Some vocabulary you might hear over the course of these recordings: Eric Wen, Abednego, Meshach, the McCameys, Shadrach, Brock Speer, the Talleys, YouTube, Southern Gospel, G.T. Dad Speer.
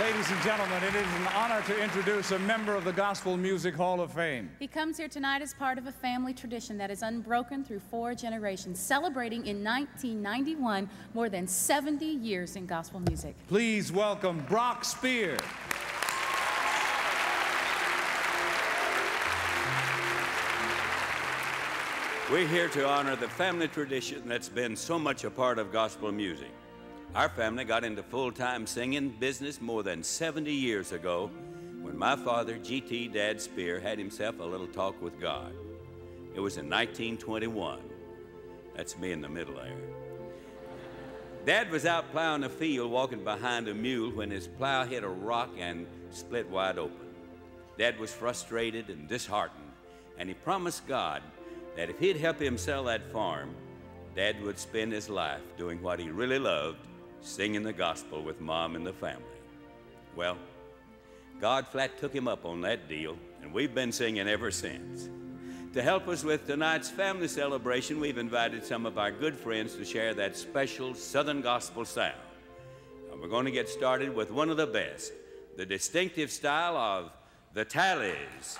Ladies and gentlemen, it is an honor to introduce a member of the Gospel Music Hall of Fame. He comes here tonight as part of a family tradition that is unbroken through 4 generations, celebrating in 1991 more than 70 years in gospel music. Please welcome Brock Speer. We're here to honor the family tradition that's been so much a part of gospel music. Our family got into full-time singing business more than 70 years ago when my father, G.T. Dad Speer, had himself a little talk with God. It was in 1921. That's me in the middle there. Dad was out plowing a field, walking behind a mule, when his plow hit a rock and split wide open. Dad was frustrated and disheartened, and he promised God that if he'd help him sell that farm, Dad would spend his life doing what he really loved, singing the gospel with Mom and the family. Well, God flat took him up on that deal, and we've been singing ever since. To help us with tonight's family celebration, we've invited some of our good friends to share that special Southern gospel sound. And we're going to get started with one of the best, the distinctive style of the Talleys.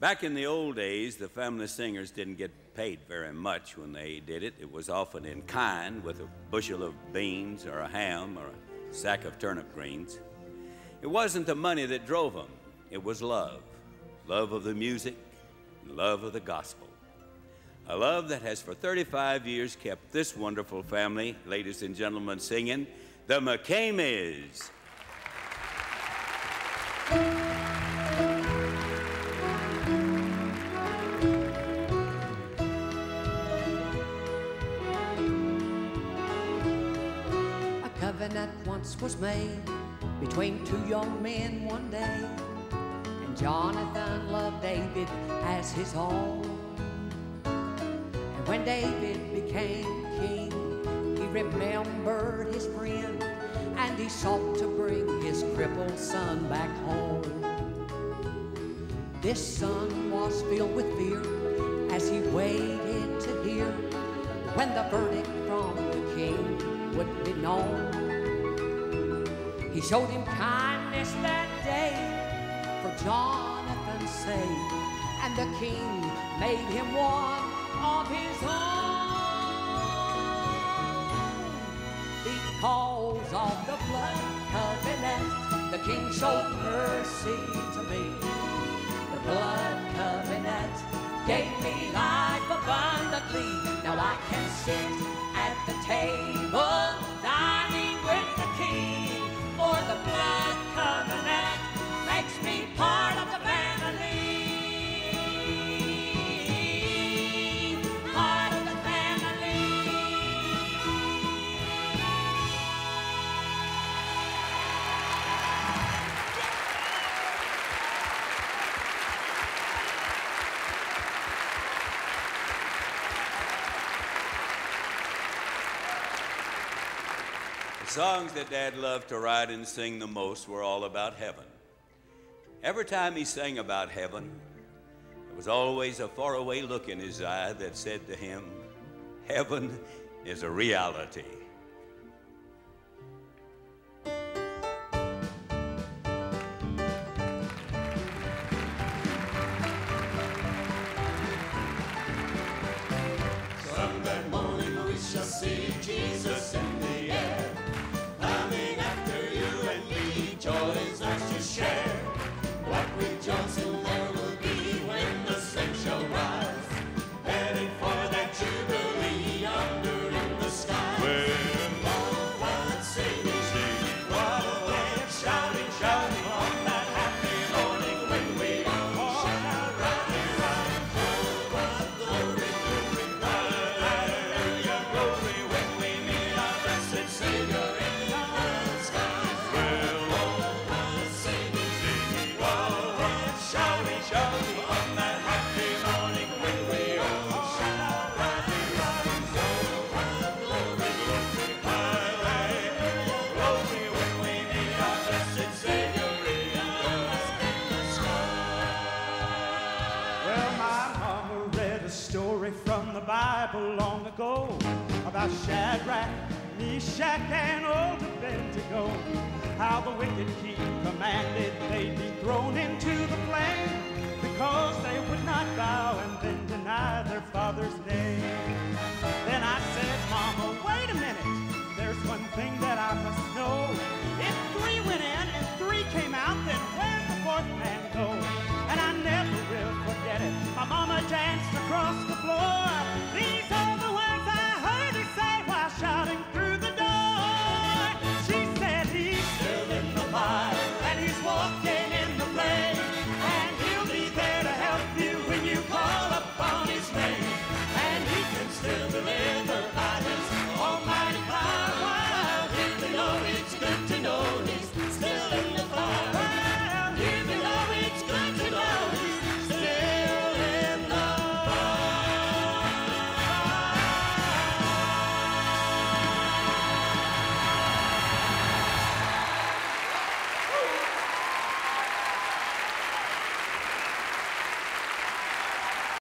Back in the old days, the family singers didn't get paid very much when they did it. It was often in kind, with a bushel of beans or a ham or a sack of turnip greens. It wasn't the money that drove them. It was love. Love of the music, love of the gospel. A love that has for 35 years kept this wonderful family, ladies and gentlemen, singing the McCameys. Was made between 2 young men one day, and Jonathan loved David as his own. And when David became king, he remembered his friend, and he sought to bring his crippled son back home. This son was filled with fear as he waited to hear when the verdict from the king would be known. He showed him kindness that day for Jonathan's sake, and the king made him one of his own. Because of the blood covenant, the king showed mercy to me. The blood covenant gave me life abundantly. Now I can sit at the table dining with the king. For the blood covenant. songs that Dad loved to write and sing the most were all about heaven. Every time he sang about heaven, there was always a faraway look in his eye that said to him, heaven is a reality. See Jesus in the air, coming after you and me, joy is ours to share. What rejoicing there will be when the sun shall rise, headed for that jubilee yonder in the sky. Oh, what singing, singing, what a way of shouting, shouting on that happy morning when we all shall ride and ride. Oh, what glory, glory, what a hallelujah glory. Long ago, about Shadrach, Meshach, and old Abednego, how the wicked king commanded